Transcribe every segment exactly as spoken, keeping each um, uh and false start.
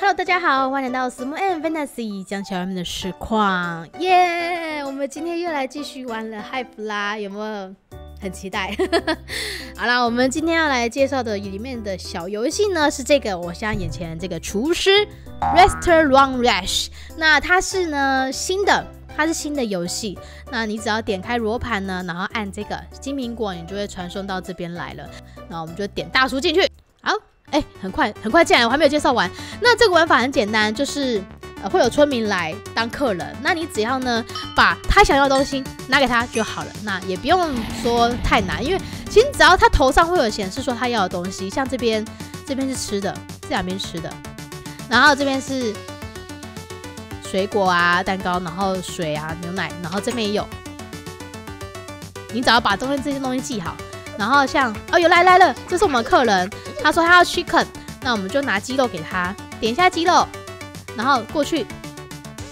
Hello， 大家好，欢迎来到 Smooth and Fantasy 讲小人们的实况，耶、yeah! ！我们今天又来继续玩了 Hive 啦，有没有很期待？好啦，我们今天要来介绍的里面的小游戏呢是这个，我现在眼前这个厨师 Restaurant Rush， 那它是呢新的。 它是新的游戏，那你只要点开罗盘呢，然后按这个金苹果，你就会传送到这边来了。那我们就点大叔进去。好，哎，很快很快进来，我还没有介绍完。那这个玩法很简单，就是呃会有村民来当客人，那你只要呢把他想要的东西拿给他就好了。那也不用说太难，因为其实只要他头上会有显示说他要的东西，像这边这边是吃的，这两边吃的，然后这边是。 水果啊，蛋糕，然后水啊，牛奶，然后这边也有。你只要把中间这些东西记好，然后像哦，有来来了，这是我们客人，他说他要 chicken， 那我们就拿鸡肉给他，点一下鸡肉，然后过去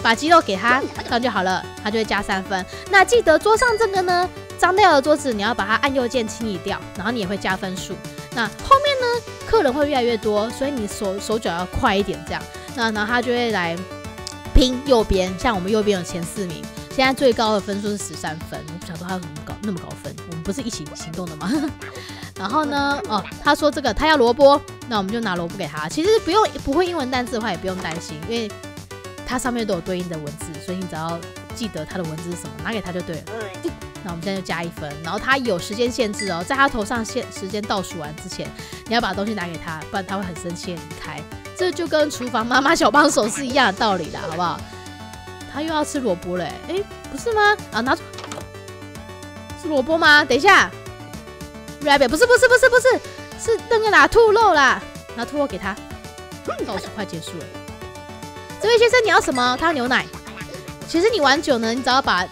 把鸡肉给他，这样就好了，他就会加三分。那记得桌上这个呢，脏掉的桌子你要把它按右键清理掉，然后你也会加分数。那后面呢，客人会越来越多，所以你手手脚要快一点，这样，那然后他就会来。 拼右边，像我们右边有前四名，现在最高的分数是十三分。我不想说他有什么高那么高分，我们不是一起行动的吗？然后呢，哦，他说这个他要萝卜，那我们就拿萝卜给他。其实不用不会英文单字的话也不用担心，因为它上面都有对应的文字，所以你只要记得它的文字是什么，拿给他就对了。那我们现在就加一分，然后他有时间限制哦，在他头上限时间倒数完之前，你要把东西拿给他，不然他会很生气离开。 这就跟厨房妈妈小帮手是一样的道理啦，好不好？他又要吃萝卜了、欸，哎、欸，不是吗？啊，拿出是萝卜吗？等一下 ，rabbit 不是不是不是不是是那个啦，兔肉啦，拿兔肉给他。倒数快结束了，这位先生你要什么？他要牛奶。其实你玩久呢，你只要把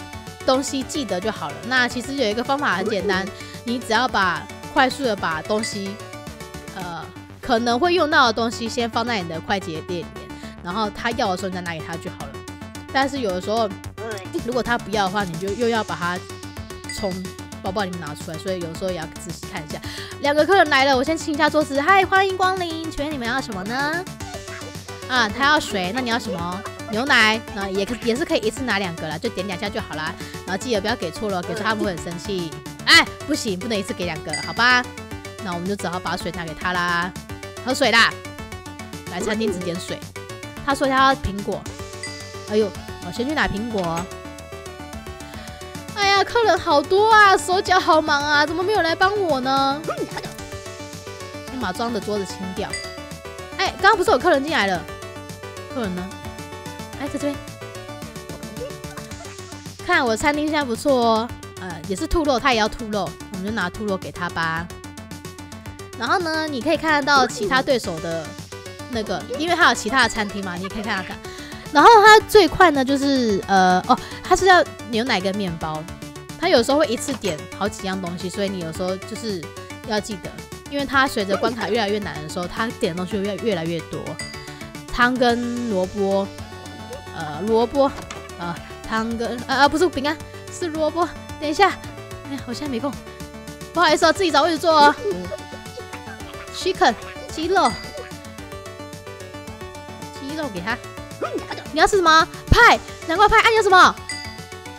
东西记得就好了。那其实有一个方法很简单，你只要把快速的把东西，呃。 可能会用到的东西，先放在你的快捷列里面，然后他要的时候你再拿给他就好了。但是有的时候，如果他不要的话，你就又要把它从包包里面拿出来，所以有时候也要仔细看一下。两个客人来了，我先清一下桌子。嗨，欢迎光临，请问你们要什么呢？啊，他要水，那你要什么？牛奶，那也也是可以一次拿两个啦，就点两下就好啦。然后记得不要给错了，给错他们会很生气。哎，不行，不能一次给两个，好吧？那我们就只好把水拿给他啦。 喝水啦！来餐厅只点水。他说他要苹果。哎呦，我先去拿苹果。哎呀，客人好多啊，手脚好忙啊，怎么没有来帮我呢？先把装的桌子清掉。哎，刚刚不是有客人进来了？客人呢？哎，在这边。看我餐厅现在不错哦。呃，也是兔肉，他也要兔肉，我们就拿兔肉给他吧。 然后呢，你可以看得到其他对手的那个，因为他有其他的餐厅嘛，你可以看看。然后他最快呢，就是呃哦，他是要牛奶跟面包，他有时候会一次点好几样东西，所以你有时候就是要记得，因为他随着关卡越来越难的时候，他点的东西越越来越多。汤跟萝卜，呃萝卜，呃汤跟呃呃不是饼干，是萝卜。等一下，哎呀，我现在没空，不好意思哦，自己找位置坐哦。 chicken 鸡肉，鸡肉给他。你要吃什么？派南瓜派。啊，你要什么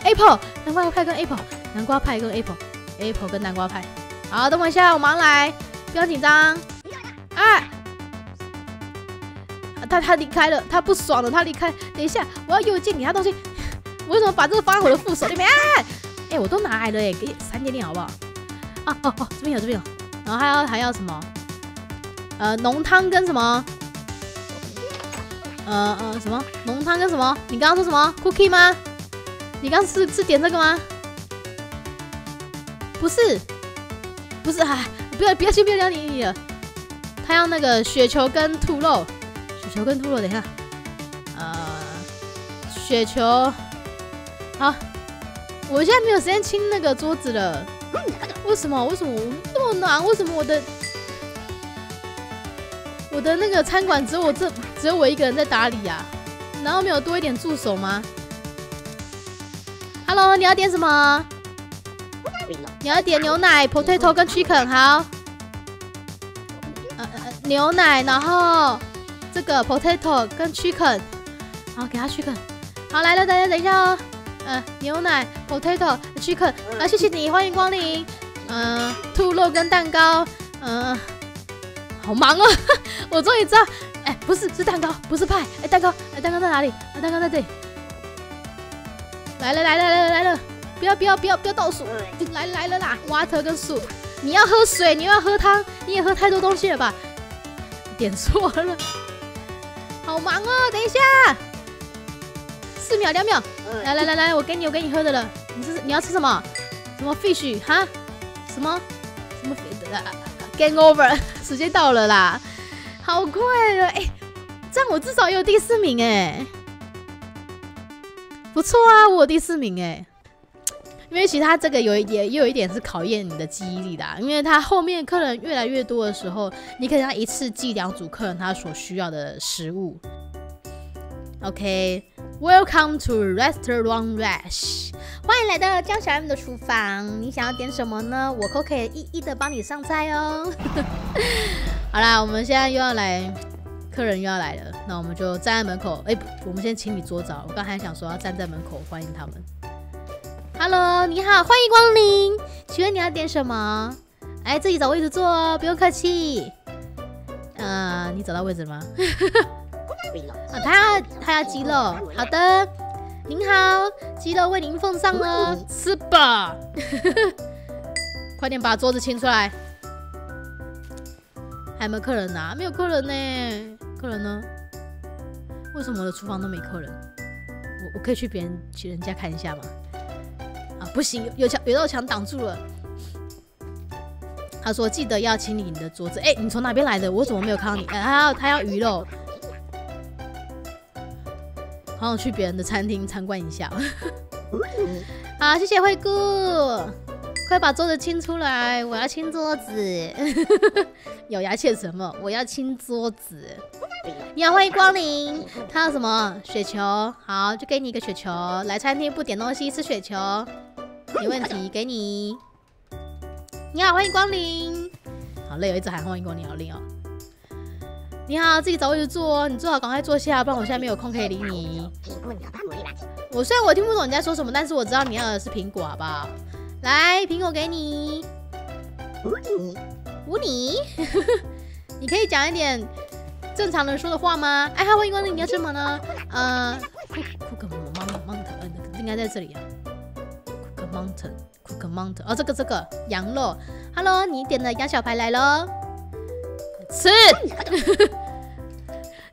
？apple 南瓜派跟 apple 南瓜派跟 apple apple 跟南瓜派。好，等我一下，我忙来，不要紧张。啊！他他离开了，他不爽了，他离开。等一下，我要右键给他东西。我为什么把这个放在我的副手里面？哎、啊欸，我都拿来了哎，给三点点好不好？啊哦哦，这边有这边有。然后还要还要什么？ 呃，浓汤跟什么？呃呃，什么浓汤跟什么？你刚刚说什么 ？cookie 吗？你刚是是点这个吗？不是，不是，哎，不要不要先不要聊你你了。他要那个雪球跟兔肉，雪球跟兔肉，等一下，呃，雪球，好，我现在没有时间清那个桌子了。为什么？为什么那么难？为什么我的？ 我的那个餐馆只有我这只有我一个人在打理呀、啊，然后没有多一点助手吗 ？Hello， 你要点什么？你要点牛奶、potato 跟 chicken 好。呃呃，牛奶，然后这个 potato 跟 chicken， 好，给他 chicken。好，来了，大家等一下哦。呃，牛奶 potato chicken， 啊，谢谢你，欢迎光临。嗯、呃，兔肉跟蛋糕，嗯、呃，好忙哦，我终于知道，哎、欸，不是，是蛋糕，不是派，哎、欸，蛋糕，哎、欸，蛋糕在哪里？哎、啊，蛋糕在这里。来了，来了，来了，来了。 不要不要不要不要倒数！来来了啦 ，water 跟水，你要喝水，你又要喝汤，你也喝太多东西了吧？点错了，好忙哦！等一下，四秒两秒，来来来来，我给你我给你喝的了。你是你要吃什么？什么 fish 哈？什么什么 game over， 时间到了啦，好快了哎、欸！这样我至少也有第四名哎、欸，不错啊，我有第四名哎、欸。 因为其实它这个有一点，也有一点是考验你的记忆力的、啊，因为它后面客人越来越多的时候，你可能要一次记两组客人他所需要的食物。OK，Welcome to Restaurant Rush， 欢迎来到江小 M 的厨房。你想要点什么呢？我都可以一一的帮你上菜哦。好啦，我们现在又要来，客人又要来了，那我们就站在门口。哎，我们先清理桌子。我刚才想说要站在门口欢迎他们。 Hello， 你好，欢迎光临。请问你要点什么？哎，自己找位置坐哦，不用客气。呃，你找到位置了吗？啊，他要他要鸡肉，好的。您好，鸡肉为您奉上了，吃吧。快点把桌子清出来。还有没有客人啊？没有客人呢。客人呢？为什么我的厨房都没客人？我我可以去别人去人家看一下吗？ 啊，不行，有墙有道墙挡住了。他说：“记得要清理你的桌子。”哎，你从哪边来的？我怎么没有看到你？哎、他要他要鱼肉，好想去别人的餐厅参观一下。好，谢谢灰姑，快把桌子清出来，我要清桌子。咬牙切齿吗？我要清桌子。你好，欢迎光临。看到什么雪球？好，就给你一个雪球。来餐厅不点东西，吃雪球。 没问题，给你。你好，欢迎光临。好累，我一直喊欢迎光临，好累哦。你好，自己找位置坐哦，你最好赶快坐下，不然我现在没有空可以理你。我虽然我听不懂你在说什么，但是我知道你要的是苹果，好不好？来，苹果给你。无你，你可以讲一点正常人说的话吗？哎，欢迎光临，你要吃什么呢？呃，酷狗芒芒特，应该在这里啊。 Mountain, Cook Mountain， 哦，这个这个羊肉 ，Hello， 你点的羊小排来咯。吃。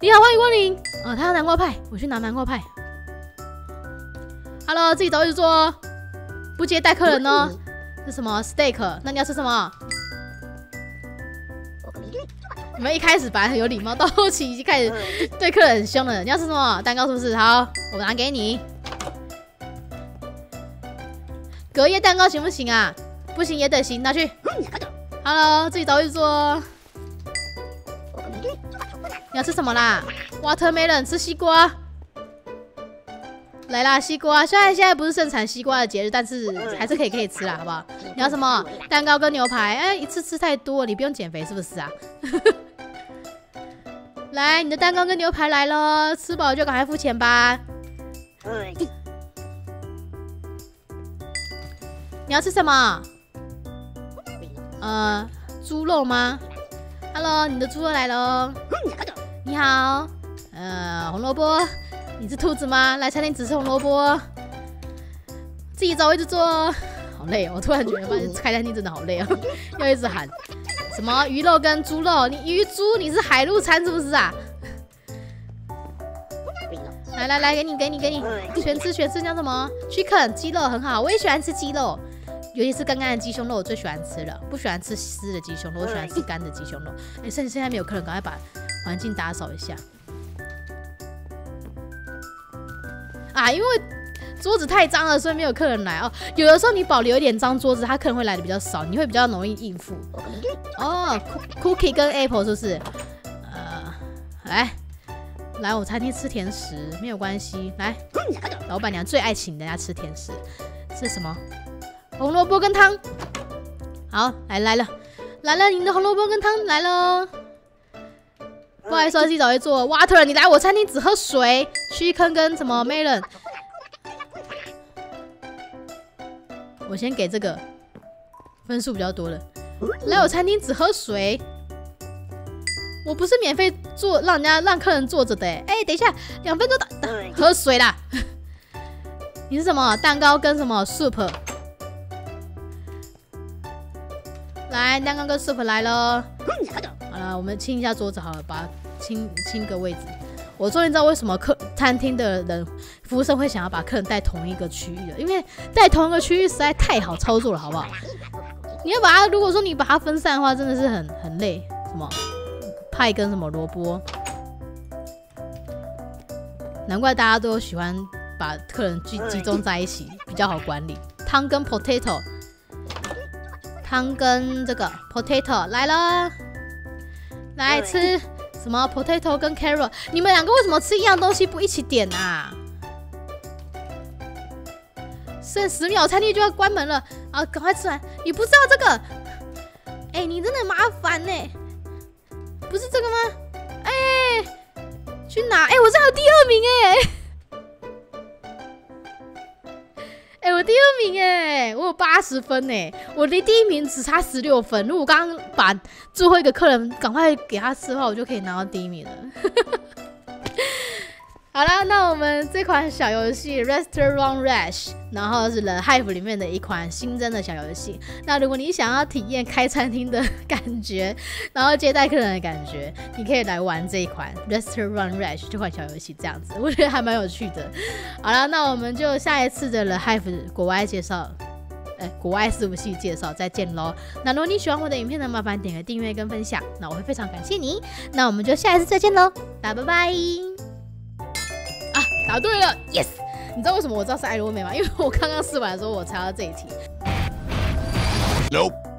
你好，欢迎光临。哦，他要南瓜派，我去拿南瓜派。Hello， 自己找位置坐哦，不接待客人哦。是什么 steak？ 那你要吃什么？你们一开始本来很有礼貌，到后期已经开始对客人很凶了。你要吃什么？蛋糕是不是？好，我拿给你。 隔夜蛋糕行不行啊？不行也得行，拿去。Hello， 自己找位置坐。你要吃什么啦 ？Watermelon， 吃西瓜。来啦，西瓜！虽然现在不是盛产西瓜的节日，但是还是可以可以吃啦，好不好？你要什么？蛋糕跟牛排。哎，一次吃太多，你不用减肥是不是啊？来，你的蛋糕跟牛排来咯，吃饱就赶快付钱吧。 你要吃什么？呃，猪肉吗 ？Hello， 你的猪肉来喽。你好，呃，红萝卜，你是兔子吗？来餐厅只吃红萝卜，自己找位置坐哦。好累哦，我突然觉得发现开餐厅真的好累哦，要一直喊什么鱼肉跟猪肉，你鱼猪你是海陆餐是不是啊？来来来，给你给你给你，全吃全吃，叫什么 ？Chicken 鸡肉很好，我也喜欢吃鸡肉。 尤其是干干的鸡胸肉，我最喜欢吃了。不喜欢吃湿的鸡胸肉，我喜欢吃干的鸡胸肉。哎，趁现在没有客人，赶快把环境打扫一下。啊，因为桌子太脏了，所以没有客人来哦。有的时候你保留一点脏桌子，他客人会来的比较少，你会比较容易应付。哦 ，cookie 跟 apple 是不是？呃，来，来我餐厅吃甜食没有关系。来，老板娘最爱请大家吃甜食，这是什么？ 红萝卜跟汤，好来来了，来了，你的红萝卜跟汤来喽。不好意思，一早就做了。哇，特人，你来我餐厅只喝水、去坑跟什么 melon。我先给这个分数比较多的。来我餐厅只喝水，我不是免费坐，让人家让客人坐着的、欸。哎、欸，等一下，两分钟到，喝水啦。你是什么蛋糕跟什么 soup？ 来，蛋糕跟 soup 来喽。好了，我们清一下桌子好了，把清清个位置。我终于知道为什么客餐厅的人服务生会想要把客人带同一个区域了，因为带同一个区域实在太好操作了，好不好？你要把它，如果说你把它分散的话，真的是很很累。什么派跟什么萝卜，难怪大家都喜欢。 把客人集集中在一起比较好管理。汤跟 potato， 汤跟这个 potato 来了，来吃什么 potato 跟 carrot？ 你们两个为什么吃一样东西不一起点啊？剩十秒，餐厅就要关门了啊！赶快吃完。你不知道这个？哎、欸，你真的麻烦呢、欸。不是这个吗？哎、欸，去哪？哎、欸，我这还有第二名哎、欸。 哎、欸，我第二名哎、欸，我有八十分哎、欸，我离第一名只差十六分。如果我刚刚把最后一个客人赶快给他吃的话，我就可以拿到第一名了。好啦，那我们这款小游戏 Restaurant Rush， 然后是 The Hive 里面的一款新增的小游戏。那如果你想要体验开餐厅的感觉，然后接待客人的感觉，你可以来玩这一款 Restaurant Rush 这款小游戏，这样子我觉得还蛮有趣的。好啦，那我们就下一次的 The Hive 国外介绍。 哎，国外伺服器介绍，再见喽！那如果你喜欢我的影片呢，麻烦点个订阅跟分享，那我会非常感谢你。那我们就下一次再见喽，大家拜拜！啊，答对了 ，yes！ 你知道为什么我知道是艾罗美吗？因为我刚刚试完的时候我查到这一题。Nope。